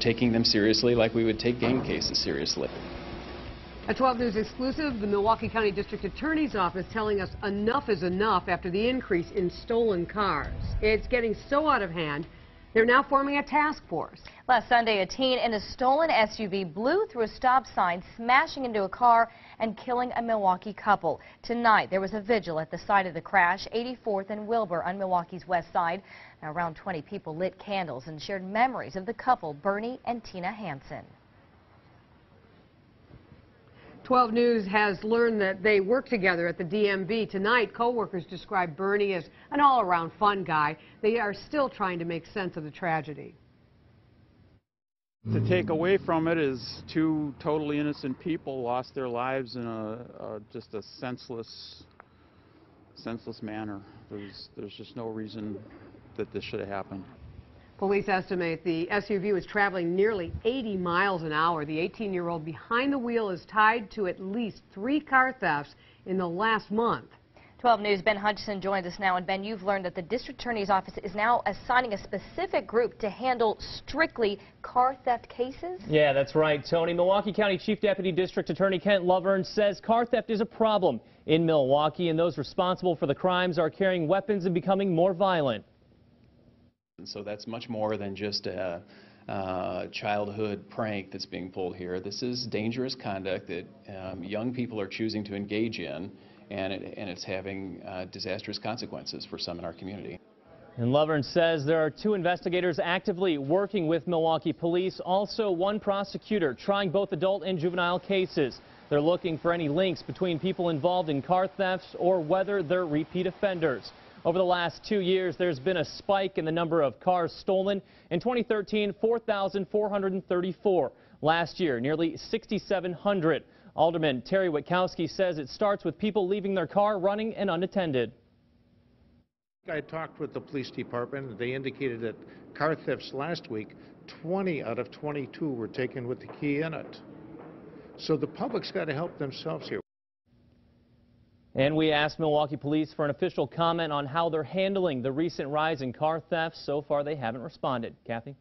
taking them seriously like we would take gang cases seriously. A 12 News exclusive, the Milwaukee County District Attorney's Office telling us enough is enough after the increase in stolen cars. It's getting so out of hand, they're now forming a task force. Last Sunday, a teen in a stolen SUV blew through a stop sign, smashing into a car and killing a Milwaukee couple. Tonight, there was a vigil at the site of the crash, 84th and Wilbur on Milwaukee's west side. Now, around 20 people lit candles and shared memories of the couple, Bernie and Tina Hansen. 12 News has learned that they work together at the DMV. Tonight, co-workers describe Bernie as an all-around fun guy. They are still trying to make sense of the tragedy. To take away from it is two totally innocent people lost their lives in just a senseless manner. There's just no reason that this should have happened. Police estimate the SUV was traveling nearly 80 miles an hour. The 18-year-old behind the wheel is tied to at least 3 car thefts in the last month. 12 News' Ben Hutchison joins us now. And Ben, you've learned that the District Attorney's Office is now assigning a specific group to handle strictly car theft cases? Yeah, that's right, Tony. Milwaukee County Chief Deputy District Attorney Kent Lovern says car theft is a problem in Milwaukee, and those responsible for the crimes are carrying weapons and becoming more violent. And so that's much more than just a childhood prank that's being pulled here. This is dangerous conduct that young people are choosing to engage in, and it's having disastrous consequences for some in our community. And Lovern says there are 2 investigators actively working with Milwaukee police, also 1 prosecutor trying both adult and juvenile cases. They're looking for any links between people involved in car thefts or whether they're repeat offenders. Over the last 2 years, there's been a spike in the number of cars stolen. In 2013, 4,434. Last year, nearly 6,700. Alderman Terry Witkowski says it starts with people leaving their car running and unattended. I talked with the police department. They indicated that car thefts last week, 20 out of 22 were taken with the key in it. So the public's got to help themselves here. And we asked Milwaukee police for an official comment on how they're handling the recent rise in car thefts. So far, they haven't responded. Kathy?